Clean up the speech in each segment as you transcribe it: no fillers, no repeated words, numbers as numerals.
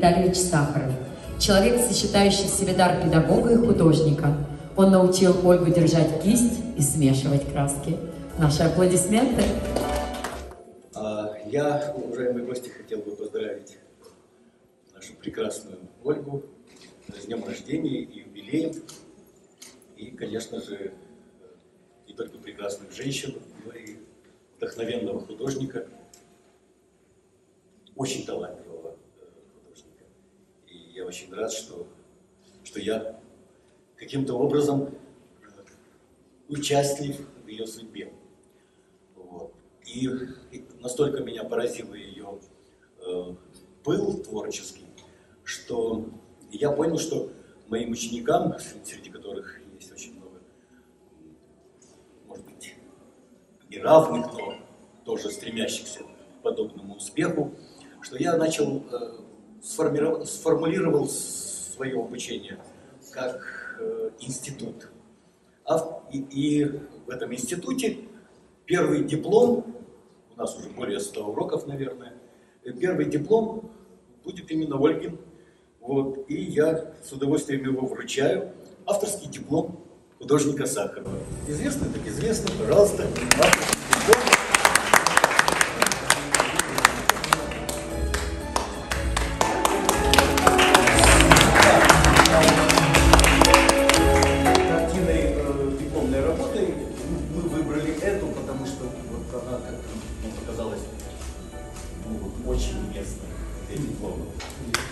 Витальевич Сахаров, человек, сочетающий в себе дар педагога и художника. Он научил Ольгу держать кисть и смешивать краски. Наши аплодисменты. Я, уважаемые гости, хотел бы поздравить нашу прекрасную Ольгу с днем рождения и юбилеем. И, конечно же, не только прекрасных женщин, но и вдохновенного художника, очень талантливого художника. И я очень рад, что я каким-то образом участлив в ее судьбе. Вот. И настолько меня поразил ее пыл творческий, что я понял, что моим ученикам, среди которых есть очень много, может быть, неравных, но тоже стремящихся к подобному успеху, что я начал, сформулировал свое обучение как институт. И в этом институте первый диплом, у нас уже более 100 уроков, наверное, первый диплом будет именно Ольгин. Вот, и я с удовольствием его вручаю. Авторский диплом художника Сахарова. Известно, так известно, пожалуйста.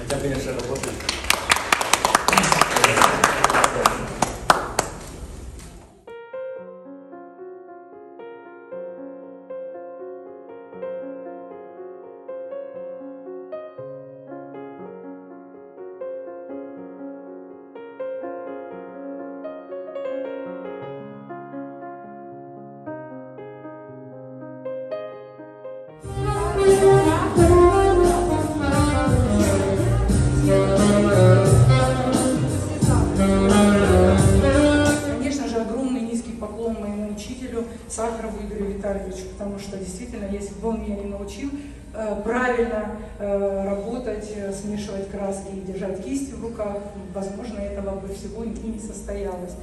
Хотя, конечно, работает. Сахарову Игорю Витальевичу, потому что действительно, если бы он меня не научил правильно работать, смешивать краски и держать кисть в руках, возможно, этого бы всего и не состоялось.